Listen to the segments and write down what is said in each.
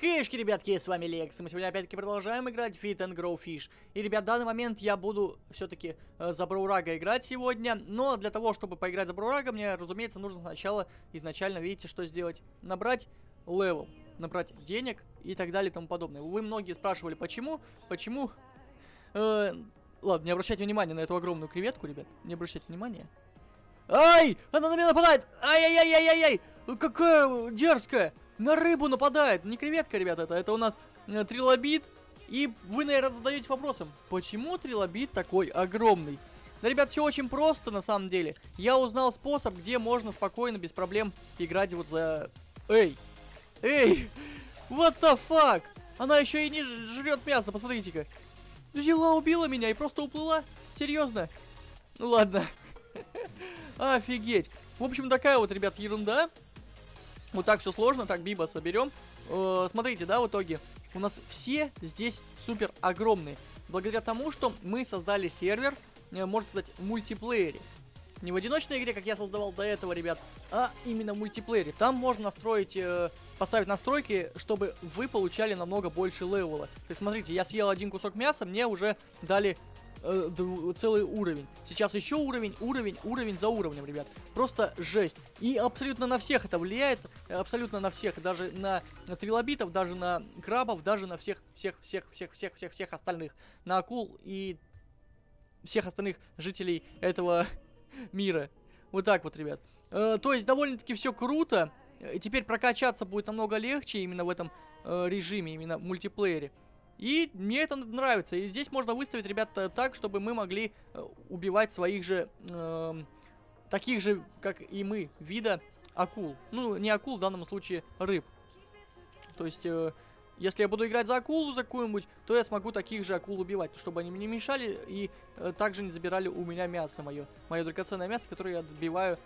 Хейшки, ребятки, с вами Лекс, и мы сегодня опять-таки продолжаем играть в Fit and Grow Fish. И, ребят, в данный момент я буду все-таки за Броурага играть сегодня, но для того, чтобы поиграть за Броурага, мне, разумеется, нужно сначала, изначально, видите, что сделать? Набрать левел, набрать денег и так далее и тому подобное. Вы многие спрашивали, почему... Ладно, не обращайте внимания на эту огромную креветку, ребят, не обращайте внимания. Ай! Она на меня нападает! Ай-яй-яй-яй-яй-яй! Какая дерзкая! На рыбу нападает, не креветка, ребята, это у нас трилобит. И вы, наверное, задаете вопросом, почему трилобит такой огромный? Да, ребят, все очень просто, на самом деле. Я узнал способ, где можно спокойно, без проблем играть вот за... Эй, what the fuck? Она еще и не жрет мясо, посмотрите-ка. Взяла, убила меня и просто уплыла? Серьезно? Ну ладно. Офигеть. В общем, такая вот, ребят, ерунда. Вот так все сложно, так Биба соберем. Смотрите, да, в итоге у нас все здесь супер огромные. Благодаря тому, что мы создали сервер, можно сказать, в мультиплеере. Не в одиночной игре, как я создавал до этого, ребят, а именно в мультиплеере. Там можно настроить, поставить настройки, чтобы вы получали намного больше левела. То есть, смотрите, я съел один кусок мяса, мне уже дали... целый уровень. Сейчас еще уровень за уровнем, ребят. Просто жесть. И абсолютно на всех это влияет. Абсолютно на всех. Даже на трилобитов, даже на крабов, даже на всех остальных. На акул и всех остальных жителей этого мира. Вот так вот, ребят. То есть довольно-таки все круто. И теперь прокачаться будет намного легче именно в этом режиме, именно в мультиплеере. И мне это нравится. И здесь можно выставить, ребята, так, чтобы мы могли убивать своих же, таких же, как и мы, вида акул. Ну, не акул, в данном случае рыб. То есть, если я буду играть за акулу, за какую-нибудь, то я смогу таких же акул убивать, чтобы они мне не мешали и также не забирали у меня мясо мое. Мое драгоценное мясо, которое я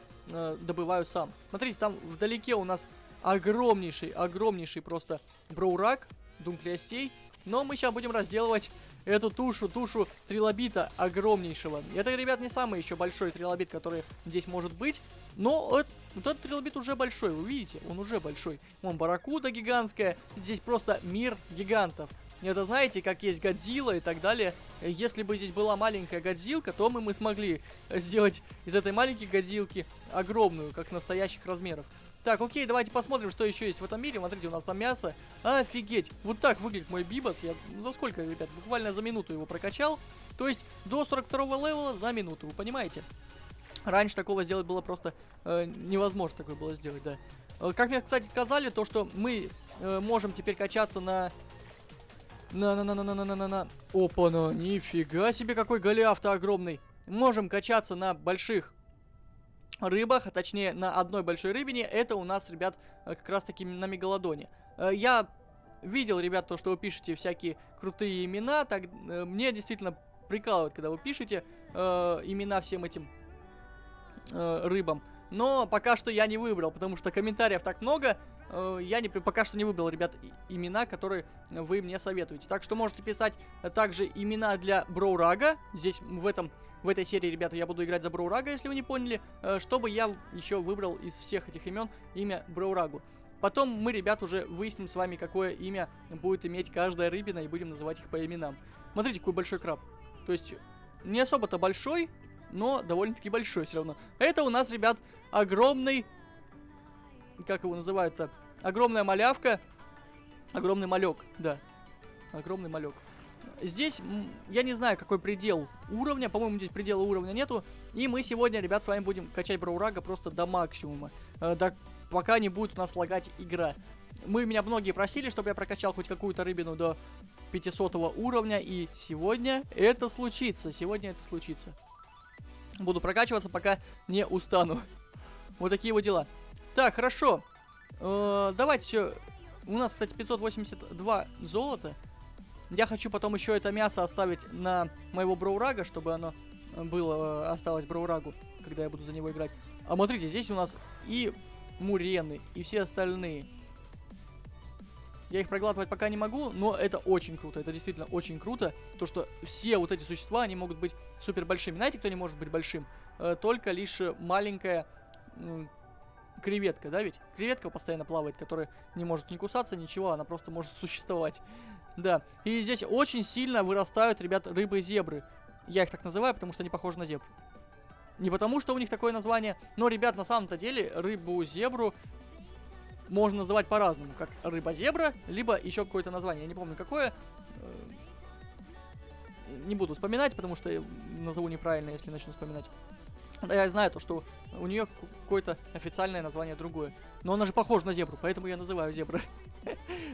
добываю сам. Смотрите, там вдалеке у нас огромнейший просто броурак, думклиостей. Но мы сейчас будем разделывать эту тушу трилобита огромнейшего. Это, ребят, не самый еще большой трилобит, который здесь может быть. Но вот этот трилобит уже большой, вы видите? Он уже большой. Вон барракуда гигантская. Здесь просто мир гигантов. Это, знаете, как есть Годзилла и так далее. Если бы здесь была маленькая Годзилка, то мы смогли сделать из этой маленькой Годзилки огромную, как настоящих размеров. Так, окей, давайте посмотрим, что еще есть в этом мире. Смотрите, у нас там мясо. Офигеть! Вот так выглядит мой Бибас. Я за сколько, ребят? Буквально за минуту его прокачал. То есть до 42-го левела за минуту, вы понимаете? Раньше такого сделать было просто невозможно такое было сделать, да. Как мне, кстати, сказали, то, что мы можем теперь качаться на... Опа-на, нифига себе, какой Голиаф-то огромный. Можем качаться на больших рыбах, а точнее на одной большой рыбине. Это у нас, ребят, как раз таки на мегалодоне. Я видел, ребят, то, что вы пишете всякие крутые имена. Так, мне действительно прикалывает, когда вы пишете имена всем этим рыбам. Но пока что я не выбрал, потому что комментариев так много. Я пока что не выбрал, ребят, имена, которые вы мне советуете. Так что можете писать также имена для Броурага. Здесь в этой серии, ребята, я буду играть за Броурага, если вы не поняли. Чтобы я еще выбрал из всех этих имен имя Броурагу. Потом мы, ребят, уже выясним с вами, какое имя будет иметь каждая рыбина. И будем называть их по именам. Смотрите, какой большой краб. То есть не особо-то большой, но довольно-таки большой все равно. Это у нас, ребят, огромный... Как его называют-то? Огромная малявка. Огромный малек, да. Огромный малек. Здесь, я не знаю, какой предел уровня. По-моему, здесь предела уровня нету. И мы сегодня, ребят, с вами будем качать Броурага просто до максимума. Пока не будет у нас лагать игра. Меня многие просили, чтобы я прокачал хоть какую-то рыбину до 500 уровня. И сегодня это случится. Сегодня это случится. Буду прокачиваться, пока не устану. Вот такие вот дела. Так, хорошо. Давайте все. У нас, кстати, 582 золота. Я хочу потом еще это мясо оставить на моего Броурага, чтобы оно было, осталось Броурагу, когда я буду за него играть. А смотрите, здесь у нас и мурены, и все остальные. Я их проглатывать пока не могу, но это очень круто. Это действительно очень круто. То, что все вот эти существа, они могут быть супер большими. Знаете, кто не может быть большим? Только лишь маленькая... креветка, да ведь? Креветка постоянно плавает, которая не может не кусаться, ничего, она просто может существовать. Да, и здесь очень сильно вырастают, ребят, рыбы-зебры. Я их так называю, потому что они похожи на зебру. Не потому, что у них такое название, но, ребят, на самом-то деле рыбу-зебру можно называть по-разному, как рыба-зебра, либо еще какое-то название, я не помню какое. Не буду вспоминать, потому что я назову неправильно, если начну вспоминать. Я знаю то, что у нее какое-то официальное название другое. Но она же похожа на зебру, поэтому я называю зебры.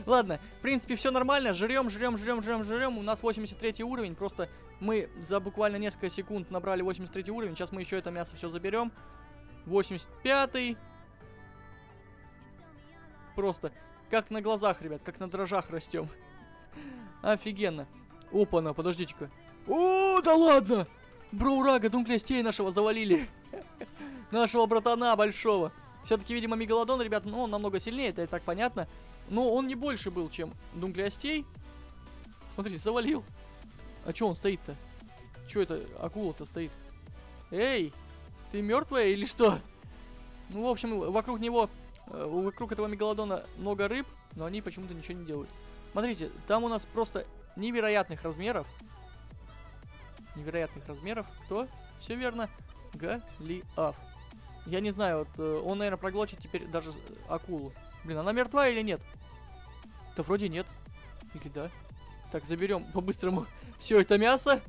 Ладно, в принципе, все нормально. Жрем. У нас 83 уровень. Просто мы за буквально несколько секунд набрали 83 уровень. Сейчас мы еще это мясо все заберем. 85-й. Просто как на глазах, ребят, как на дрожжах растем. Офигенно. Опа-на, подождите-ка. О, да ладно! Броурага, дунклестей нашего завалили. Нашего братана большого. Все-таки, видимо, мегалодон, ребят, ну, он намного сильнее, это и так понятно. Но он не больше был, чем дунклестей. Смотрите, завалил. А че он стоит-то? Че это акула-то стоит? Эй, ты мертвая или что? Ну, в общем, вокруг него, вокруг этого мегалодона много рыб, но они почему-то ничего не делают. Смотрите, там у нас просто невероятных размеров. Невероятных размеров. Кто? Все верно. Голиаф. Я не знаю, вот он, наверное, проглотит теперь даже акулу. Блин, она мертва или нет? Да вроде нет. Или да. Так, заберем по-быстрому все это мясо.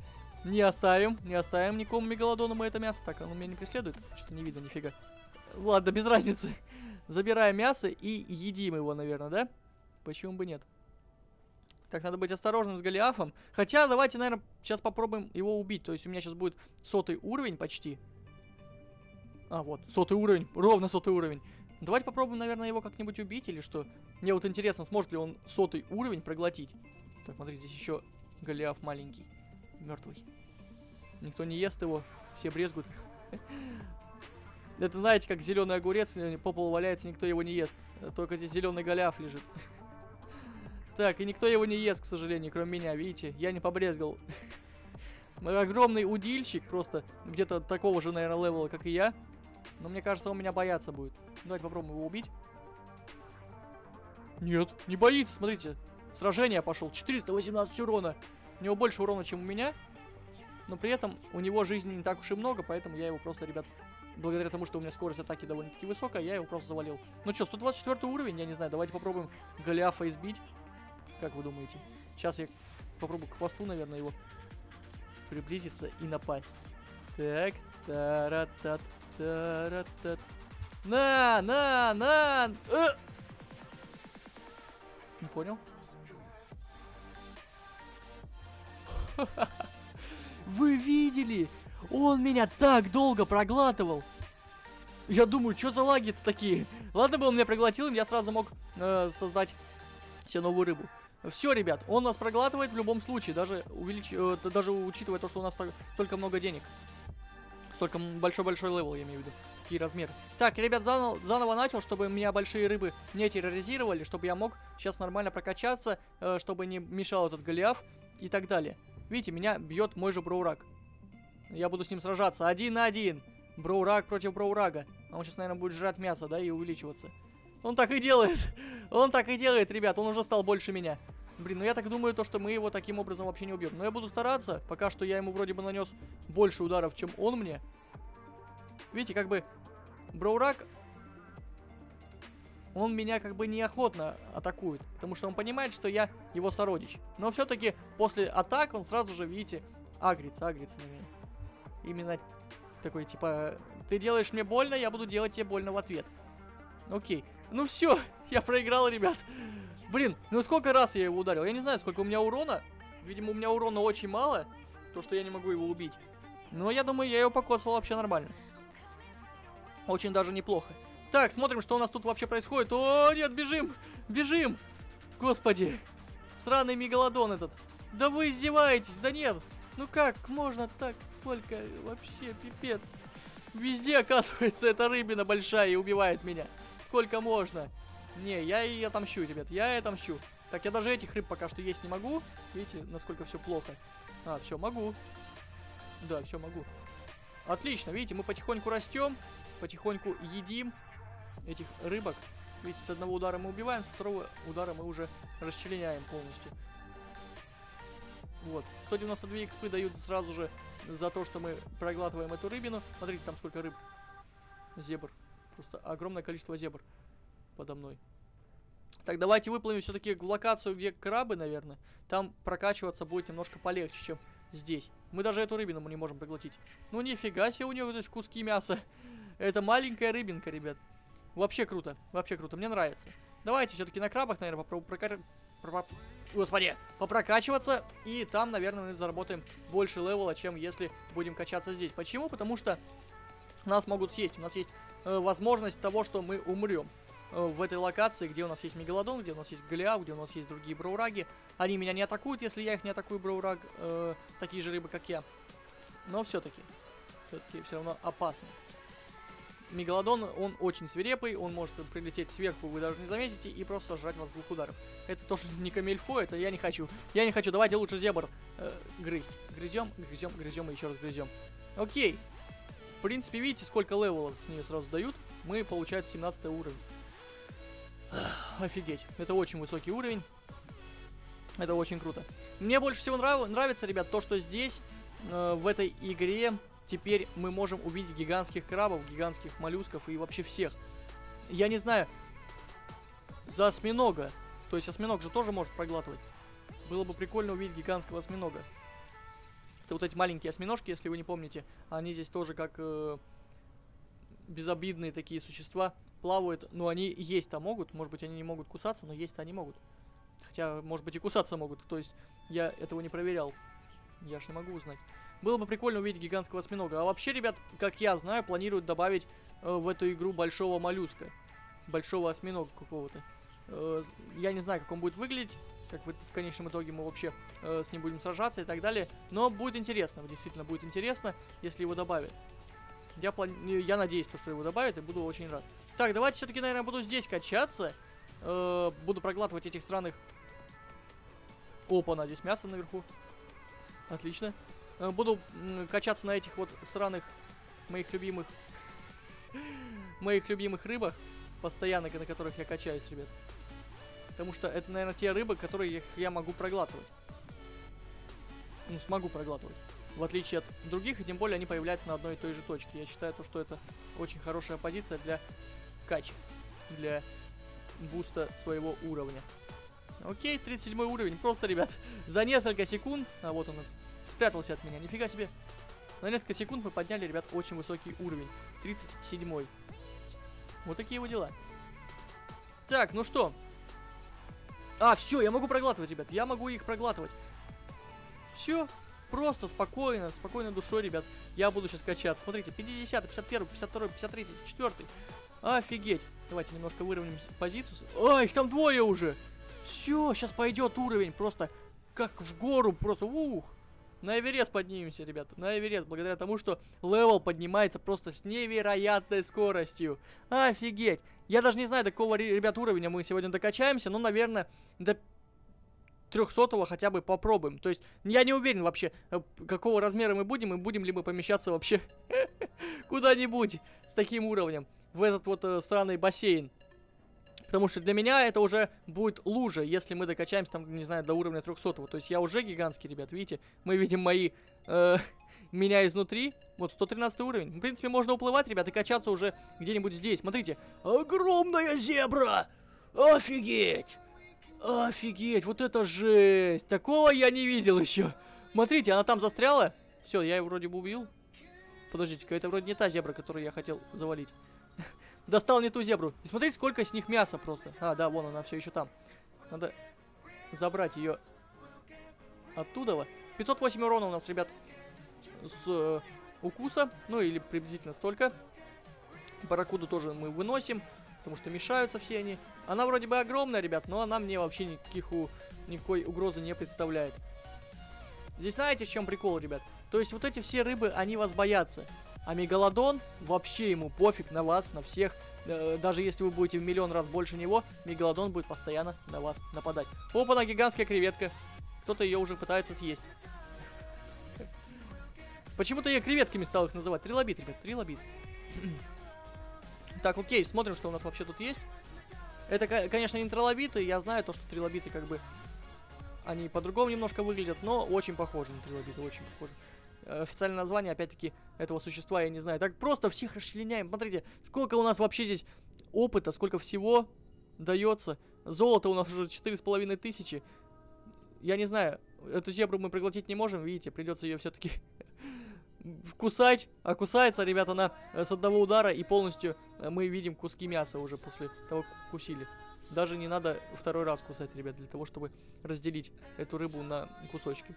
Не оставим. Не оставим никому мегалодону мы это мясо. Так, оно меня не преследует. Что-то не видно, нифига. Ладно, без разницы. Забираем мясо и едим его, наверное, да? Почему бы нет? Так, надо быть осторожным с Голиафом. Хотя, давайте, наверное, сейчас попробуем его убить. То есть у меня сейчас будет 100-й уровень почти. А, вот, 100-й уровень. Ровно 100-й уровень. Давайте попробуем, наверное, его как-нибудь убить или что. Мне вот интересно, сможет ли он 100-й уровень проглотить. Так, смотрите, здесь еще Голиаф маленький. Мертвый. Никто не ест его. Все брезгуют. Это, знаете, как зеленый огурец по полу валяется, никто его не ест. Только здесь зеленый Голиаф лежит. Так, и никто его не ест, к сожалению, кроме меня, видите? Я не побрезгал. Огромный удильщик, просто где-то такого же, наверное, левела, как и я. Но мне кажется, он меня бояться будет. Давайте попробуем его убить. Нет, не боится, смотрите. Сражение пошел, 418 урона. У него больше урона, чем у меня. Но при этом у него жизни не так уж и много, поэтому я его просто, ребят... Благодаря тому, что у меня скорость атаки довольно-таки высокая, я его просто завалил. Ну что, 124 уровень, я не знаю, давайте попробуем Голиафа избить. Как вы думаете? Сейчас я попробую к хвосту, наверное, его приблизиться и напасть. Так, таратат, таратат. На! Не понял? Вы видели? Он меня так долго проглатывал. Я думаю, что за лаги-то такие? Ладно бы он меня проглотил, я сразу мог создать себе новую рыбу. Все, ребят, он нас проглатывает в любом случае, даже учитывая то, что у нас столько много денег. Столько большой-большой левел, я имею в виду. Какие размеры. Так, ребят, заново начал, чтобы меня большие рыбы не терроризировали, чтобы я мог сейчас нормально прокачаться, чтобы не мешал этот Голиаф и так далее. Видите, меня бьет мой же Броурак. Я буду с ним сражаться. 1 на 1. Броурак против Броурага. А он сейчас, наверное, будет жрать мясо, да, и увеличиваться. Он так и делает. Он так и делает, ребят. Он уже стал больше меня. Блин, ну я так думаю, то, что мы его таким образом вообще не убьем. Но я буду стараться. Пока что я ему вроде бы нанес больше ударов, чем он мне. Видите, как бы Броурак... Он меня как бы неохотно атакует. Потому что он понимает, что я его сородич. Но все-таки после атак он сразу же, видите, агрится на меня. Именно такой, типа, ты делаешь мне больно, я буду делать тебе больно в ответ. Окей. Ну все, я проиграл, ребят. Блин, ну сколько раз я его ударил? Я не знаю, сколько у меня урона. Видимо, у меня урона очень мало. То, что я не могу его убить. Но я думаю, я его покоцал вообще нормально. Очень даже неплохо. Так, смотрим, что у нас тут вообще происходит. О, нет, бежим! Бежим! Господи! Странный мегалодон этот. Да вы издеваетесь, да нет! Ну как можно так? Сколько? Вообще пипец. Везде, оказывается, эта рыбина большая и убивает меня. Сколько можно? Не, я и отомщу, ребят. Я и отомщу. Так, я даже этих рыб пока что есть не могу. Видите, насколько все плохо. А, все, могу. Да, все, могу. Отлично, видите, мы потихоньку растем. Потихоньку едим. этих рыбок. Ведь с одного удара мы убиваем, с второго удара мы уже расчленяем полностью. Вот. 192 экспы дают сразу же за то, что мы проглатываем эту рыбину. Смотрите, там сколько рыб. Зебр. Просто огромное количество зебр подо мной. Так, давайте выплывем все-таки в локацию, где крабы, наверное. Там прокачиваться будет немножко полегче, чем здесь. Мы даже эту рыбину мы не можем проглотить. Ну, нифига себе у нее здесь куски мяса. Это маленькая рыбинка, ребят. Вообще круто. Вообще круто. Мне нравится. Давайте все-таки на крабах, наверное, попробуем попрокачиваться. И там, наверное, мы заработаем больше левела, чем если будем качаться здесь. Почему? Потому что нас могут съесть. У нас есть возможность того, что мы умрем. В этой локации, где у нас есть мегалодон, где у нас есть голиаф, где у нас есть другие броураги. Они меня не атакуют, если я их не атакую, броураг. Такие же рыбы, как я. Но все-таки. Все-таки все равно опасно. Мегалодон, он очень свирепый, он может прилететь сверху, вы даже не заметите, и просто сожрать вас с двух ударов. Это тоже не камильфо, это я не хочу. Я не хочу, давайте лучше зебр грызть. Грызем и еще раз грызем. Окей. В принципе, видите, сколько левелов с нее сразу дают. Мы, получается, 17 уровень. Офигеть, это очень высокий уровень. Это очень круто. Мне больше всего нравится, ребят, то, что здесь, в этой игре... Теперь мы можем увидеть гигантских крабов, гигантских моллюсков и вообще всех. Я не знаю, за осьминога. То есть осьминог же тоже может проглатывать. Было бы прикольно увидеть гигантского осьминога. Это вот эти маленькие осьминожки, если вы не помните. Они здесь тоже как безобидные такие существа плавают. Но они есть-то могут. Может быть, они не могут кусаться, но есть-то они могут. Хотя, может быть, и кусаться могут. То есть я этого не проверял. Я ж не могу узнать. Было бы прикольно увидеть гигантского осьминога. А вообще, ребят, как я знаю, планируют добавить в эту игру большого моллюска. Большого осьминога какого-то. Я не знаю, как он будет выглядеть. Как в конечном итоге мы вообще с ним будем сражаться и так далее. Но будет интересно. Действительно будет интересно, если его добавят. Я надеюсь, что его добавят, и буду очень рад. Так, давайте все-таки, наверное, буду здесь качаться. Буду проглатывать этих странных... Опа-на, здесь мясо наверху. Отлично. Буду качаться на этих вот сраных моих любимых рыбах, постоянно на которых я качаюсь, ребят. Потому что это, наверное, те рыбы, которые я могу проглатывать. Ну, смогу проглатывать. В отличие от других, и тем более они появляются на одной и той же точке. Я считаю, что это очень хорошая позиция для кача, для буста своего уровня. Окей, 37 уровень. Просто, ребят, за несколько секунд... А вот он спрятался от меня, нифига себе. На несколько секунд мы подняли, ребят, очень высокий уровень. 37-й. Вот такие его дела. Так, ну что. А, все, я могу проглатывать, ребят. Я могу их проглатывать. Все. Просто спокойно, спокойно душой, ребят. Я буду сейчас качаться. Смотрите, 50, 51, 52, 53, 54. Офигеть. Давайте немножко выровняем позицию. А, их там двое уже. Все, сейчас пойдет уровень просто как в гору, просто ух. На Эверест поднимемся, ребята, на Эверест, благодаря тому, что левел поднимается просто с невероятной скоростью. Офигеть! Я даже не знаю, до какого, ребят, уровня мы сегодня докачаемся, но, наверное, до 300-го хотя бы попробуем. То есть, я не уверен вообще, какого размера мы будем, и будем ли мы помещаться вообще куда-нибудь с таким уровнем в этот вот странный бассейн. Потому что для меня это уже будет лужа, если мы докачаемся, там, не знаю, до уровня 300-го. То есть я уже гигантский, ребят, видите? Мы видим меня изнутри. Вот, 113 уровень. В принципе, можно уплывать, ребят, и качаться уже где-нибудь здесь. Смотрите. Огромная зебра! Офигеть! Офигеть! Вот это жесть! Такого я не видел еще. Смотрите, она там застряла. Все, я ее вроде бы убил. Подождите-ка, это вроде не та зебра, которую я хотел завалить. Достал не ту зебру. И смотрите, сколько с них мяса просто. А, да, вон она все еще там. Надо забрать ее оттуда. 508 урона у нас, ребят, с укуса. Ну, или приблизительно столько. Барракуду тоже мы выносим, потому что мешаются все они. Она вроде бы огромная, ребят, но она мне вообще никакой угрозы не представляет. Здесь знаете, в чем прикол, ребят? То есть вот эти все рыбы, они вас боятся. А мегалодон, вообще ему пофиг на вас, на всех. Даже если вы будете в миллион раз больше него, мегалодон будет постоянно на вас нападать. Опа-на, гигантская креветка. Кто-то ее уже пытается съесть. Почему-то я креветками стал их называть. Трилобит, ребят, трилобит. Так, окей, смотрим, что у нас вообще тут есть. Это, конечно, не трилобиты. Я знаю то, что трилобиты как бы... Они по-другому немножко выглядят, но очень похожи на трилобиты, очень похожи. Официальное название, опять-таки, этого существа я не знаю. Так просто всех расчленяем. Смотрите, сколько у нас вообще здесь опыта, сколько всего дается. Золото у нас уже 4500. Я не знаю, эту зебру мы проглотить не можем, видите, придется ее все-таки кусать. А кусается, ребята, она с одного удара, и полностью мы видим куски мяса уже после того, как кусили. Даже не надо второй раз кусать, ребят, для того, чтобы разделить эту рыбу на кусочки.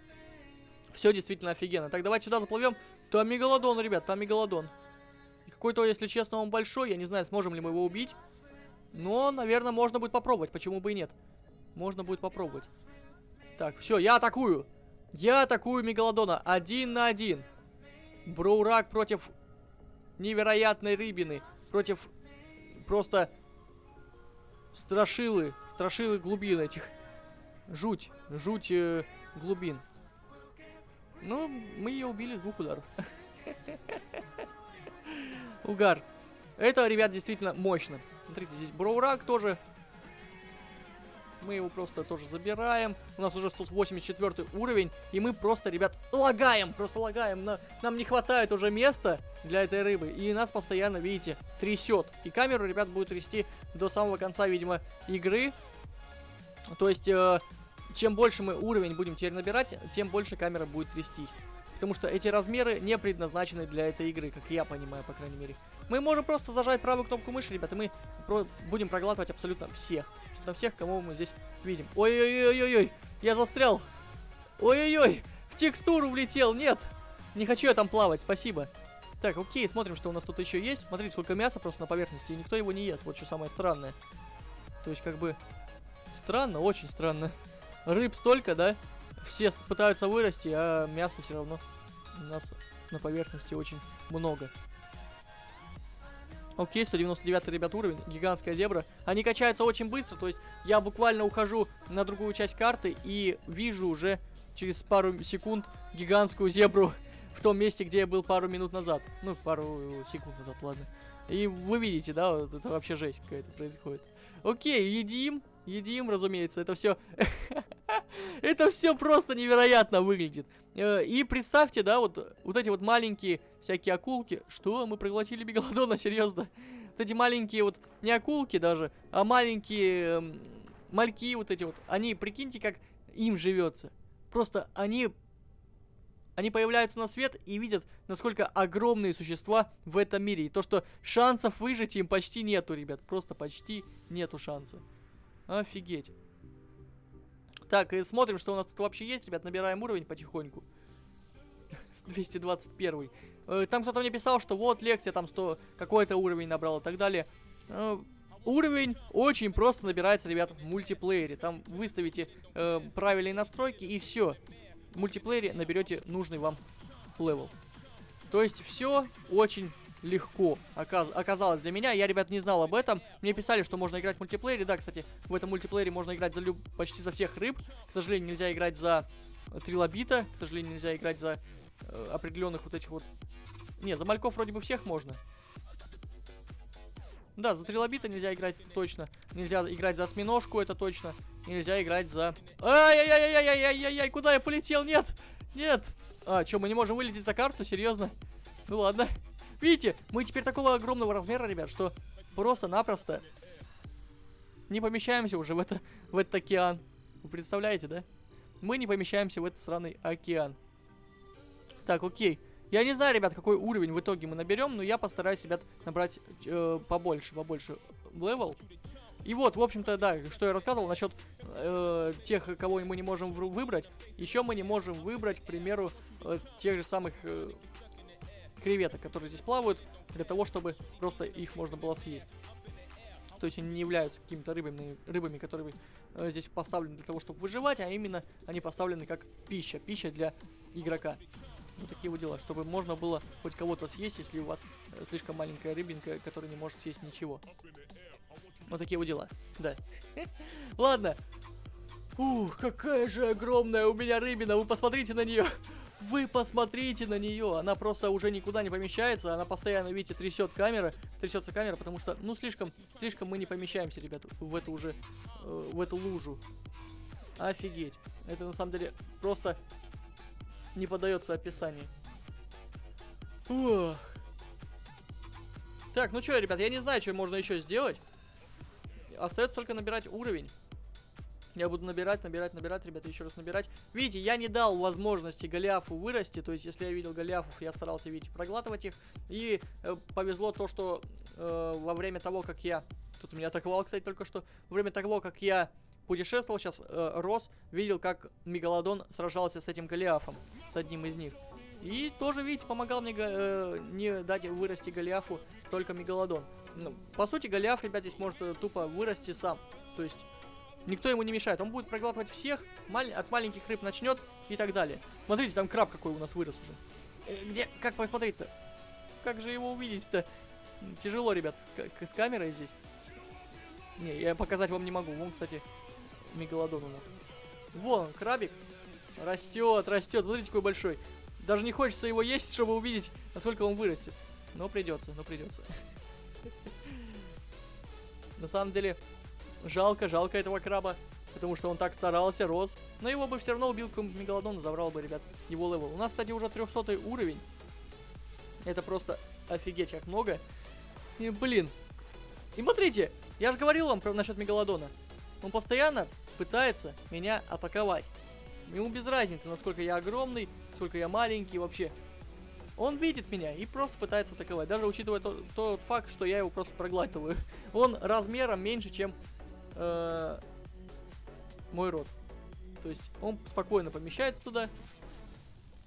Все действительно офигенно. Так, давайте сюда заплывем. Там мегалодон, ребят, там мегалодон. Какой-то, если честно, он большой. Я не знаю, сможем ли мы его убить. Но, наверное, можно будет попробовать. Почему бы и нет? Можно будет попробовать. Так, все, я атакую. Я атакую мегалодона. 1 на 1. Броурак против невероятной рыбины. Против просто страшилы. Страшилы глубин этих. Жуть. Жуть глубин. Ну, мы ее убили с 2 ударов. Угар. Это, ребят, действительно мощно. Смотрите, здесь Броурак тоже. Мы его просто тоже забираем. У нас уже 184 уровень. И мы просто, ребят, лагаем. Просто лагаем. Нам не хватает уже места для этой рыбы. И нас постоянно, видите, трясет. И камеру, ребят, будет трясти до самого конца, видимо, игры. То есть... Чем больше мы уровень будем теперь набирать, тем больше камера будет трястись. Потому что эти размеры не предназначены для этой игры, как я понимаю, по крайней мере. Мы можем просто зажать правую кнопку мыши, ребята, и мы будем проглатывать абсолютно всех. Абсолютно всех, кого мы здесь видим. Ой-ой-ой-ой-ой, я застрял. Ой-ой-ой, в текстуру влетел, нет. Не хочу я там плавать, спасибо. Так, окей, смотрим, что у нас тут еще есть. Смотрите, сколько мяса просто на поверхности, и никто его не ест. Вот что самое странное. То есть, как бы, странно, очень странно. Рыб столько, да? Все пытаются вырасти, а мяса все равно у нас на поверхности очень много. Окей, 199, ребят, уровень. Гигантская зебра. Они качаются очень быстро, то есть я буквально ухожу на другую часть карты и вижу уже через пару секунд гигантскую зебру в том месте, где я был пару минут назад. Ну, пару секунд назад, ладно. И вы видите, да, вот это вообще жесть какая-то происходит. Окей, едим. Едим, разумеется, это все. Это все просто невероятно выглядит. И представьте, да, вот эти вот маленькие всякие акулки. Что, мы проглотили мегалодона, серьезно? Вот эти маленькие вот, не акулки даже, а маленькие мальки вот эти вот. Они, прикиньте, как им живется. Просто они появляются на свет и видят, насколько огромные существа в этом мире. И то, что шансов выжить им почти нету, ребят. Просто почти нету шанса. Офигеть. Так, и смотрим, что у нас тут вообще есть, ребят. Набираем уровень потихоньку. 221. Там кто-то мне писал, что вот, Лекс, я там 100 какой-то уровень набрал и так далее. Уровень очень просто набирается, ребят, в мультиплеере. Там выставите правильные настройки и все. В мультиплеере наберете нужный вам левел. То есть все очень легко оказалось для меня. Я, ребят, не знал об этом. Мне писали, что можно играть в мультиплеере. Да, кстати, в этом мультиплеере можно играть за почти за всех рыб. К сожалению, нельзя играть за трилобита. К сожалению, нельзя играть за определенных вот этих вот... Не, за мальков вроде бы всех можно. Да, за трилобита нельзя играть точно. Нельзя играть за осьминожку, это точно. Нельзя играть за... Ай-яй-яй-яй-яй-яй-яй-яй! Куда я полетел? Нет! Нет! А, что, мы не можем вылететь за карту? Серьезно? Ну ладно. Видите, мы теперь такого огромного размера, ребят, что просто-напросто не помещаемся уже в этот океан. Вы представляете, да? Мы не помещаемся в этот сраный океан. Так, окей. Я не знаю, ребят, какой уровень в итоге мы наберем, но я постараюсь, ребят, набрать побольше левел. И вот, в общем-то, да, что я рассказывал насчет тех, кого мы не можем выбрать. Еще мы не можем выбрать, к примеру, тех же самых... креветок, которые здесь плавают, для того, чтобы просто их можно было съесть. То есть они не являются какими-то рыбами, которые здесь поставлены для того, чтобы выживать, а именно они поставлены как пища. Пища для игрока. Вот такие вот дела, чтобы можно было хоть кого-то съесть, если у вас слишком маленькая рыбинка, которая не может съесть ничего. Вот такие вот дела, да. Ладно. Ух, какая же огромная у меня рыбина, вы посмотрите на нее. Вы посмотрите на нее, она просто уже никуда не помещается, она постоянно, видите, трясется камера, потому что, ну, слишком мы не помещаемся, ребят, в эту лужу. Офигеть, это на самом деле просто не поддается описанию. Ох. Так, ну что, ребят, я не знаю, что можно еще сделать. Остается только набирать уровень. Я буду набирать, ребята, еще раз набирать. Видите, я не дал возможности Голиафу вырасти. То есть, если я видел Голиафов, я старался, видите, проглатывать их. И повезло то, что во время того, как я... Тут меня атаковал, кстати, только что. Во время того, как я путешествовал, сейчас рос, видел, как Мегалодон сражался с этим Голиафом, с одним из них. И тоже, видите, помогал мне не дать вырасти Голиафу только Мегалодон. Ну, по сути, Голиаф, ребят, здесь может тупо вырасти сам. То есть... Никто ему не мешает. Он будет проглатывать всех, от маленьких рыб начнет и так далее. Смотрите, там краб какой у нас вырос уже. Где? Как посмотреть-то? Как же его увидеть-то? Тяжело, ребят, с камерой здесь. Не, я показать вам не могу. Вон, кстати, Мегалодон у нас. Вон, крабик. Растет, растет. Смотрите, какой большой. Даже не хочется его есть, чтобы увидеть, насколько он вырастет. Но придется, На самом деле... Жалко, этого краба, потому что он так старался, рос. Но его бы все равно убил Мегалодон, забрал бы, ребят, его левел. У нас, кстати, уже 300-й уровень. Это просто офигеть, как много. И, блин. И смотрите, я же говорил вам насчет Мегалодона. Он постоянно пытается меня атаковать. Ему без разницы, насколько я огромный, насколько я маленький вообще. Он видит меня и просто пытается атаковать. Даже учитывая тот факт, что я его просто проглатываю. Он размером меньше, чем... мой рот. То есть он спокойно помещается туда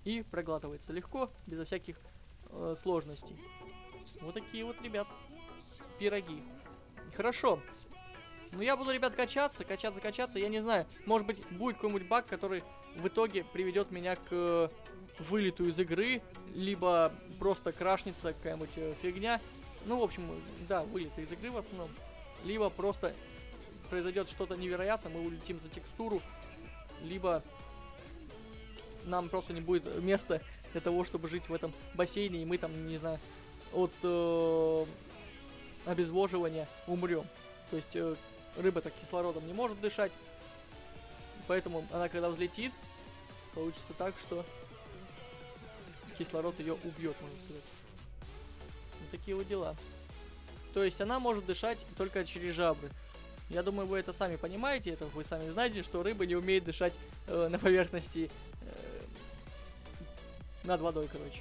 и проглатывается легко, безо всяких сложностей. Вот такие вот, ребят, пироги. Хорошо. Ну я буду, ребят, качаться. Я не знаю, может быть, будет какой-нибудь баг, который в итоге приведет меня к вылету из игры, либо просто крашнется какая-нибудь фигня. Ну, в общем, да, вылет из игры в основном. Либо просто... произойдет что-то невероятное, мы улетим за текстуру, либо нам просто не будет места для того, чтобы жить в этом бассейне, и мы там, не знаю, от обезвоживания умрем. То есть рыба так кислородом не может дышать, поэтому она, когда взлетит, получится так, что кислород ее убьет, можно сказать. Вот такие вот дела. То есть она может дышать только через жабры. Я думаю, вы это сами понимаете, это вы сами знаете, что рыба не умеет дышать на поверхности, над водой, короче.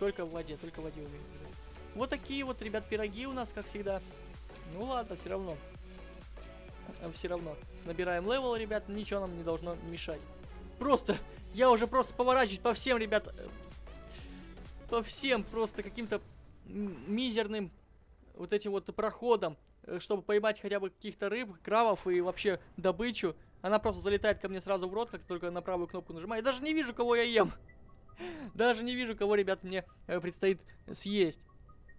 Только в воде умеет дышать. Вот такие вот, ребят, пироги у нас, как всегда. Ну ладно, все равно. Набираем левел, ребят, ничего нам не должно мешать. Просто, я уже просто поворачиваюсь по всем, ребят, по всем просто каким-то мизерным вот этим вот проходом, чтобы поймать хотя бы каких-то рыб, крабов и вообще добычу. Она просто залетает ко мне сразу в рот, как только на правую кнопку нажимаю. Я даже не вижу, кого я ем. Даже не вижу, кого, ребят, мне предстоит съесть.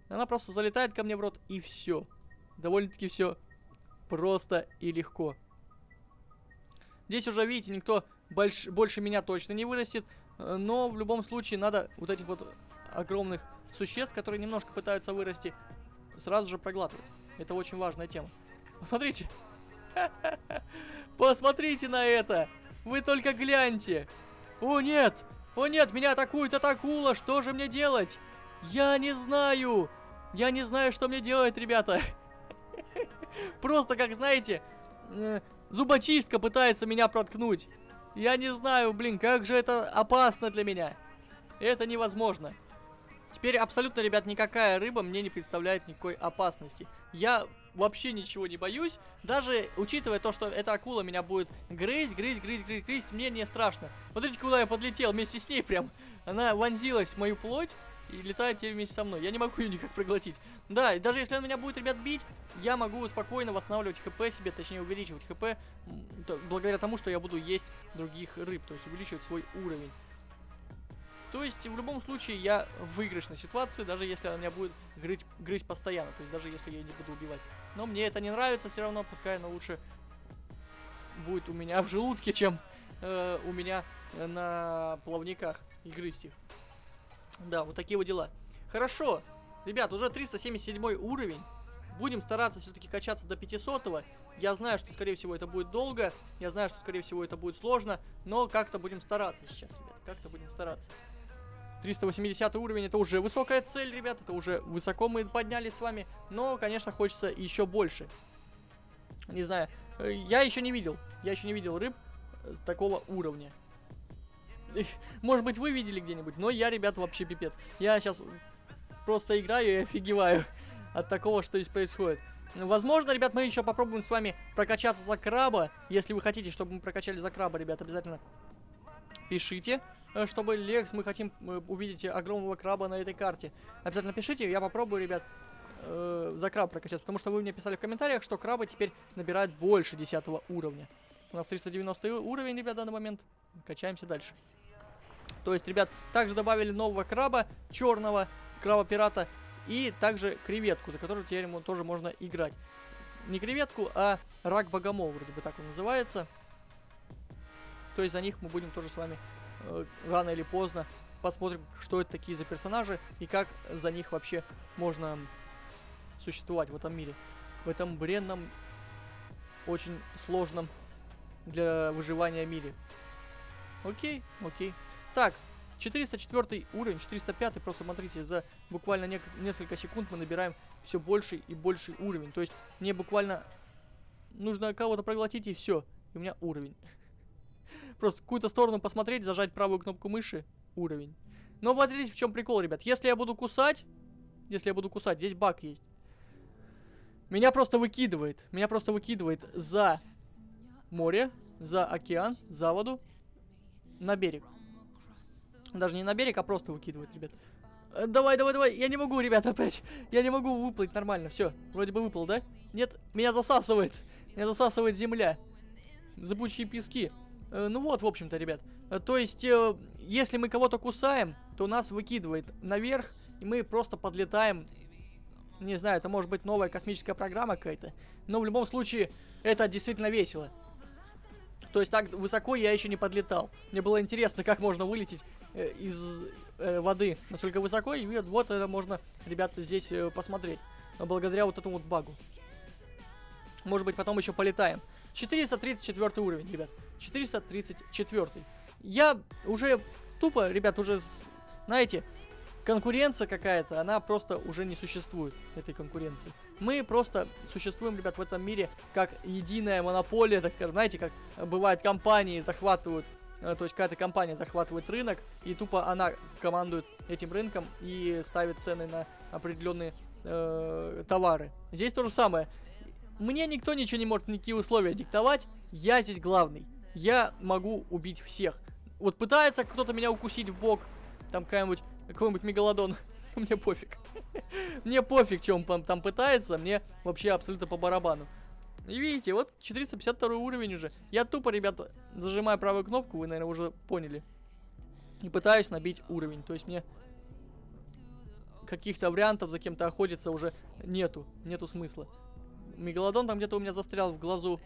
Она просто залетает ко мне в рот, и все. Довольно-таки все просто и легко. Здесь уже, видите, никто больше меня точно не вырастет. Но в любом случае надо вот этих вот огромных существ, которые немножко пытаются вырасти, сразу же проглатывать. Это очень важная тема. Посмотрите. Посмотрите на это. Вы только гляньте. О, нет. О, нет. Меня атакует акула. Что же мне делать? Я не знаю. Я не знаю, что мне делать, ребята. Просто, как знаете, зубочистка пытается меня проткнуть. Я не знаю, блин, как же это опасно для меня. Это невозможно. Теперь абсолютно, ребят, никакая рыба мне не представляет никакой опасности. Я вообще ничего не боюсь. Даже учитывая то, что эта акула меня будет грызть, мне не страшно. Смотрите, куда я подлетел вместе с ней прям. Она вонзилась в мою плоть и летает теперь вместе со мной. Я не могу ее никак проглотить. Да, и даже если она меня будет, ребят, бить, я могу спокойно восстанавливать хп себе, точнее увеличивать хп, благодаря тому, что я буду есть других рыб, то есть увеличивать свой уровень. То есть, в любом случае, я в выигрышной ситуации, даже если она меня будет грызть постоянно. То есть, даже если я ее не буду убивать. Но мне это не нравится все равно, пускай она лучше будет у меня в желудке, чем у меня на плавниках и грызть их. Да, вот такие вот дела. Хорошо, ребят, уже 377 уровень. Будем стараться все-таки качаться до 500-го. Я знаю, что, скорее всего, это будет долго. Я знаю, что, скорее всего, это будет сложно. Но как-то будем стараться сейчас, ребят. Как-то будем стараться. 380 уровень, это уже высокая цель, ребят. Это уже высоко мы подняли с вами. Но, конечно, хочется еще больше. Не знаю. Я еще не видел. Я еще не видел рыб такого уровня. Может быть, вы видели где-нибудь. Но я, ребят, вообще пипец. Я сейчас просто играю и офигеваю от такого, что здесь происходит. Возможно, ребят, мы еще попробуем с вами прокачаться за краба. Если вы хотите, чтобы мы прокачали за краба, ребят, обязательно пишите, чтобы Лекс, мы хотим увидеть огромного краба на этой карте. Обязательно пишите, я попробую, ребят, за краб прокачать. Потому что вы мне писали в комментариях, что крабы теперь набирают больше 10 уровня. У нас 390 уровень, ребят, в данный момент. Качаемся дальше. То есть, ребят, также добавили нового краба, черного краба-пирата. И также креветку, за которую теперь ему тоже можно играть. Не креветку, а рак-богомол, вроде бы так он называется. То есть за них мы будем тоже с вами рано или поздно посмотрим, что это такие за персонажи и как за них вообще можно существовать в этом мире. В этом бренном, очень сложном для выживания мире. Окей, окей. Так. 404 уровень, 405, просто смотрите, за буквально несколько секунд мы набираем все больше и больше уровень. То есть мне буквально нужно кого-то проглотить и все, и у меня уровень. Просто в какую-то сторону посмотреть, зажать правую кнопку мыши, уровень. Но смотрите, в чем прикол, ребят, если я буду кусать, здесь баг есть. Меня просто выкидывает за море, за океан, за воду, на берег. Даже не на берег, а просто выкидывает, ребят. Давай, давай, давай. Я не могу, ребят, опять. Я не могу выплыть нормально. Все, вроде бы выплыл, да? Нет, меня засасывает. Меня засасывает земля. Зыбучие пески. Ну вот, в общем-то, ребят. То есть, если мы кого-то кусаем, то нас выкидывает наверх, и мы просто подлетаем. Не знаю, это может быть новая космическая программа какая-то. Но в любом случае, это действительно весело. То есть, так высоко я еще не подлетал. Мне было интересно, как можно вылететь из воды настолько высоко, и вот это можно, ребята, здесь посмотреть, благодаря вот этому вот багу. Может быть, потом еще полетаем. 434 уровень, ребят, 434. Я уже тупо, ребят, уже, знаете, конкуренция какая-то, она просто уже не существует, этой конкуренции. Мы просто существуем, ребят, в этом мире как единая монополия, так скажем, знаете, как бывает, компании захватывают. То есть какая-то компания захватывает рынок, и тупо она командует этим рынком и ставит цены на определенные товары. Здесь то же самое. Мне никто ничего не может, никакие условия диктовать. Я здесь главный. Я могу убить всех. Вот пытается кто-то меня укусить в бок, там какой-нибудь мегалодон. Мне пофиг. Мне пофиг, чем он там пытается. Мне вообще абсолютно по барабану. И видите, вот 452 уровень уже. Я тупо, ребята, зажимаю правую кнопку, вы, наверное, уже поняли. И пытаюсь набить уровень. То есть мне каких-то вариантов за кем-то охотиться уже нету. Нету смысла. Мегалодон там где-то у меня застрял в глазу.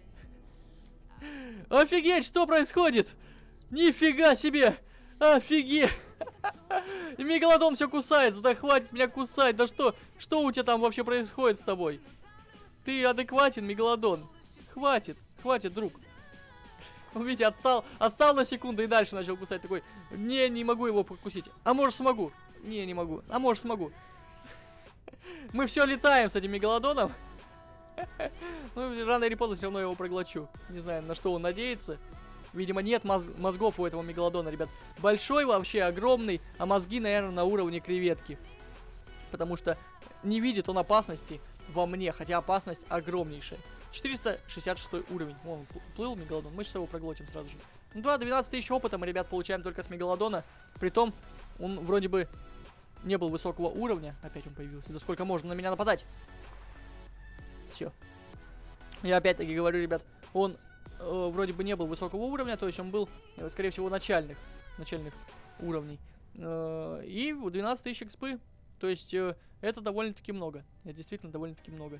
Офигеть, что происходит? Нифига себе! Офигеть! И мегалодон все кусается. Да хватит меня кусать. Да что? Что у тебя там вообще происходит с тобой? Ты адекватен, мегалодон. Хватит, хватит, друг. Видите, отстал на секунду и дальше начал кусать. Такой, не могу его покусить. А может, смогу? Не могу. А может, смогу. Мы все летаем с этим мегалодоном. Ну, рано или поздно все равно его проглочу. Не знаю, на что он надеется. Видимо, нет мозгов у этого мегалодона, ребят. Большой вообще, огромный, а мозги, наверное, на уровне креветки. Потому что не видит он опасности во мне, хотя опасность огромнейшая. 466 уровень. Вон, плыл мегалодон, мы сейчас его проглотим сразу же. 12 тысяч опыта мы, ребят, получаем только с мегалодона. Притом, он вроде бы не был высокого уровня. Опять он появился. Да сколько можно на меня нападать? Все. Я опять-таки говорю, ребят, он вроде бы не был высокого уровня, то есть он был, скорее всего, начальных уровней. И 12 тысяч экспы. То есть, это довольно-таки много. Это действительно довольно-таки много.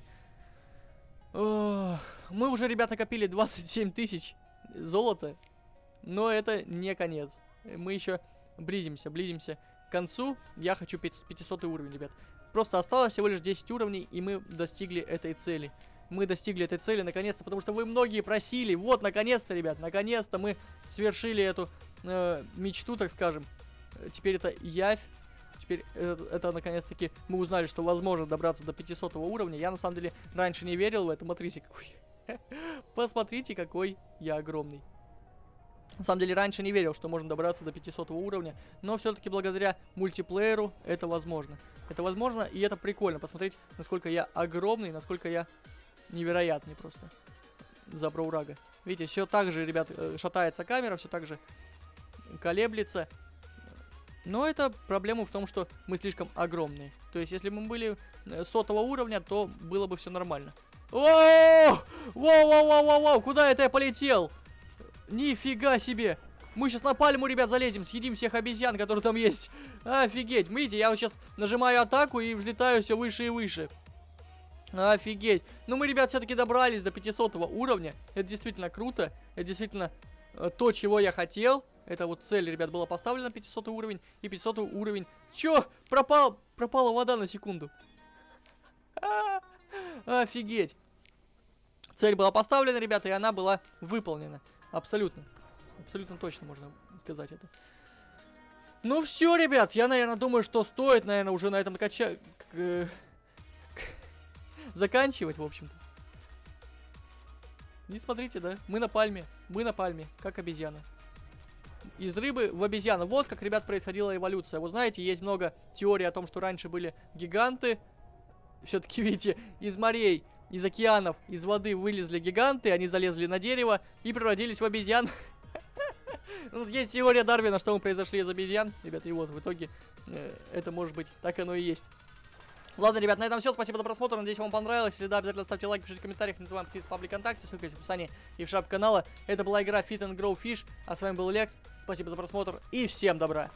Мы уже, ребята, накопили 27 тысяч золота. Но это не конец. Мы еще близимся к концу. Я хочу 500 уровень, ребят. Просто осталось всего лишь 10 уровней, и мы достигли этой цели. Мы достигли этой цели, наконец-то, потому что вы многие просили. Вот, наконец-то, ребят, наконец-то мы свершили эту мечту, так скажем. Теперь это явь. Теперь это наконец-таки мы узнали, что возможно добраться до 500 уровня. Я, на самом деле, раньше не верил в это. Смотрите, какой... Посмотрите, какой я огромный. На самом деле, раньше не верил, что можно добраться до 500 уровня. Но все-таки благодаря мультиплееру это возможно. Это возможно, и это прикольно. Посмотреть, насколько я огромный, насколько я... невероятный просто. За Броурага. Видите, все так же, ребят, шатается камера, все так же колеблется. Но это проблема в том, что мы слишком огромные. То есть, если бы мы были 100-го уровня, то было бы все нормально. О! Воу-воу-воу-воу-воу! Куда это я полетел? Нифига себе! Мы сейчас на пальму, ребят, залезем, съедим всех обезьян, которые там есть. Офигеть! Видите, я вот сейчас нажимаю атаку и взлетаю все выше и выше. Офигеть. Ну мы, ребят, все-таки добрались до 500 уровня. Это действительно круто. Это действительно то, чего я хотел. Это вот цель, ребят, была поставлена 500 уровень. И 500 уровень... Чё? Пропала вода на секунду. Офигеть. Цель была поставлена, ребята, и она была выполнена. Абсолютно. Абсолютно точно можно сказать это. Ну все, ребят. Я, наверное, думаю, что стоит, наверное, уже на этом качать... заканчивать, в общем-то. Не смотрите, да? Мы на пальме, как обезьяна. Из рыбы в обезьяну. Вот как, ребят, происходила эволюция. Вы знаете, есть много теорий о том, что раньше были гиганты. Все-таки, видите, из морей, из океанов, из воды вылезли гиганты, они залезли на дерево и превратились в обезьян. Есть теория Дарвина, что мы произошли из обезьян, ребят, и вот в итоге это может быть так оно и есть. Ладно, ребят, на этом все. Спасибо за просмотр. Надеюсь, вам понравилось. Если да, обязательно ставьте лайк, пишите в комментариях, называем птиц в паблик ВКонтакте. Ссылка есть в описании и в шапке канала. Это была игра Fit and Grow Fish. А с вами был Лекс. Спасибо за просмотр и всем добра.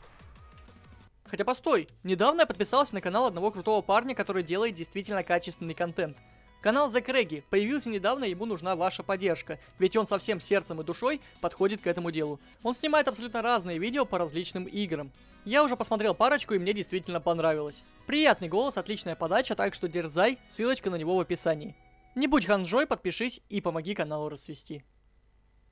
Хотя, постой. Недавно я подписался на канал одного крутого парня, который делает действительно качественный контент. Канал TheCraiggy появился недавно, ему нужна ваша поддержка, ведь он со всем сердцем и душой подходит к этому делу. Он снимает абсолютно разные видео по различным играм. Я уже посмотрел парочку, и мне действительно понравилось. Приятный голос, отличная подача, так что дерзай, ссылочка на него в описании. Не будь ханжой, подпишись и помоги каналу расцвести.